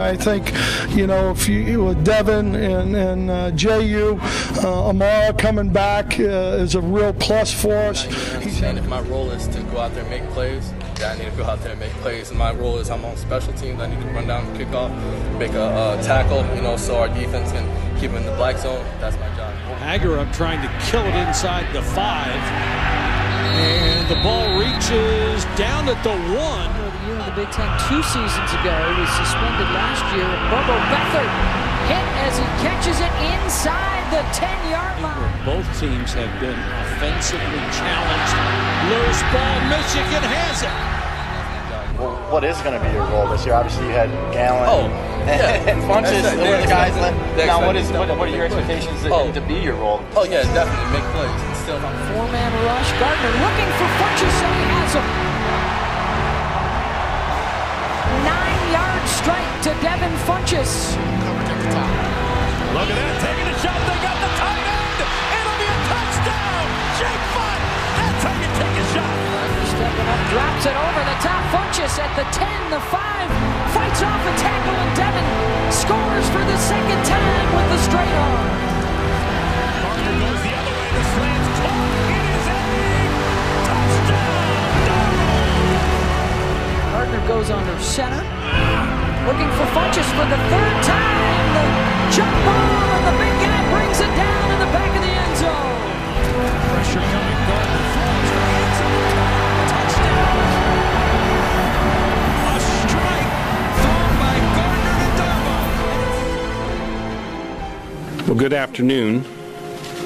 I think, you know, if you, with Devin and JU, Amara coming back is a real plus for us. If my role is to go out there and make plays, I need to go out there and make plays. And my role is I'm on special teams. I need to run down the kickoff, make a tackle, you know, so our defense can keep it in the black zone. That's my job. Aggarup trying to kill it inside the 5. And the ball reaches down at the 1. You know, the Big Ten 2 seasons ago, he was suspended last year. Bobo Becker hit as he catches it inside the 10-yard line. Both teams have been offensively challenged. Loose ball, Michigan has it. What is going to be your role this year? Obviously, you had Gallon and Funchess. Those are the guys. Now, what are your expectations to be your role? Oh, yeah, definitely make plays. It's still not four-man rush. Gardner looking for Funchess, and he has him. 9-yard strike to Devin Funchess. Coverage at the top. Look at that, taking a shot. They got the tight end. It'll be a touchdown. Shake Fight. That's how you take a shot. Stepping up, drops it over the top. Funchess at the 10, the 5, fights off a tackle, and Devin scores for the second time with the straight arm. Gardner goes the other way, the slant's caught, it is a touchdown! Gardner goes under center, looking for Funchess for the 3rd time, the jump ball, and the big guy brings it down in the back of the end zone. Pressure coming, Gardner falls for the end zone. Well, good afternoon.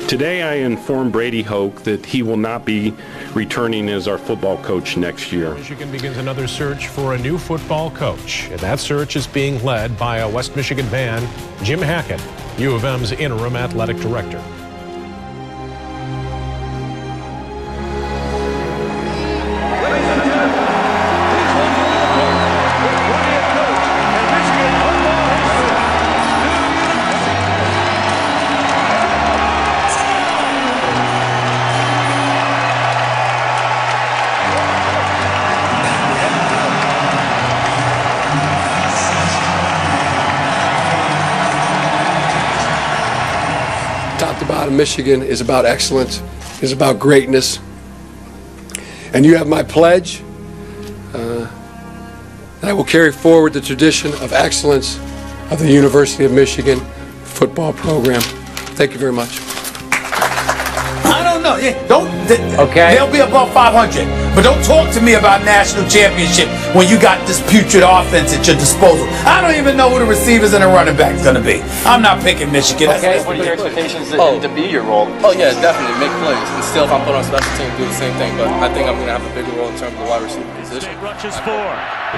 Today I informed Brady Hoke that he will not be returning as our football coach next year. Michigan begins another search for a new football coach, and that search is being led by a West Michigan man, Jim Hackett, U of M's interim athletic director. Top to bottom, Michigan is about excellence, is about greatness, and you have my pledge that I will carry forward the tradition of excellence of the University of Michigan football program. Thank you very much. I don't know. Yeah, okay. They'll be above 500, but don't talk to me about national championship when you got this putrid offense at your disposal. I don't even know who the receivers and the running back's going to be. I'm not picking Michigan. Okay, what are your expectations to be your role? Oh, yeah, definitely make plays. And still, if I'm put on special team, do the same thing. But I think I'm going to have a bigger role in terms of the wide receiver position. State rushes 4.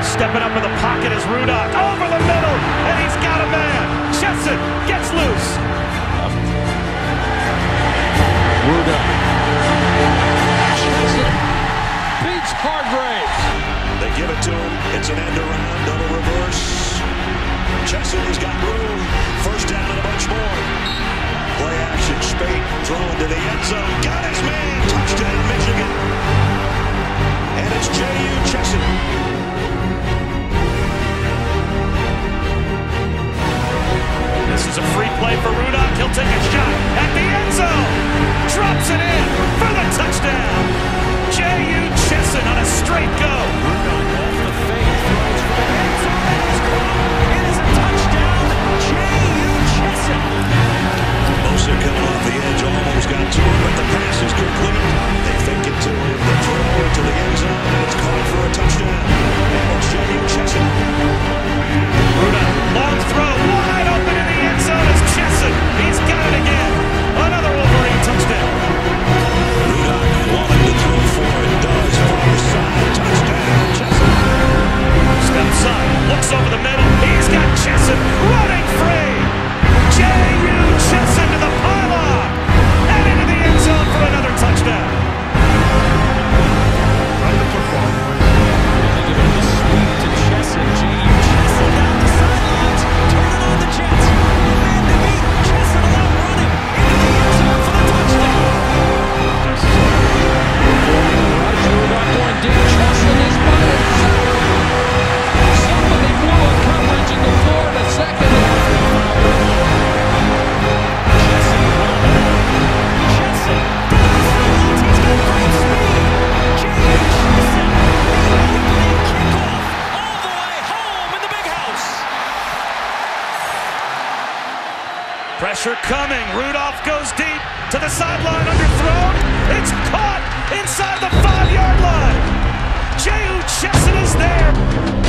Stepping up in the pocket is Rudock. Over the middle, and he's got a man. Chesson gets loose. Rudock. They give it to him. It's an end around, double reverse. Chesson has got room. First down and a bunch more. Play action, Spate thrown to the end zone. Got his man. Touchdown, Michigan. And it's J.U. Chesson. This is a free play for Rudock. He'll take a shot at the end zone. Drops it in for the touchdown. J.U. Chesson on a straight go. Rudolph off the fade, throws for the end zone, and it's caught. It is a touchdown, J.U. Chesson. Bosa coming off the edge, almost got to him, but the pass is complete. They fake it to him, they throw it to the end zone, and it's caught for a touchdown. Pressure coming. Rudolph goes deep to the sideline, underthrown. It's caught inside the 5-yard line. Jehu Chesson is there.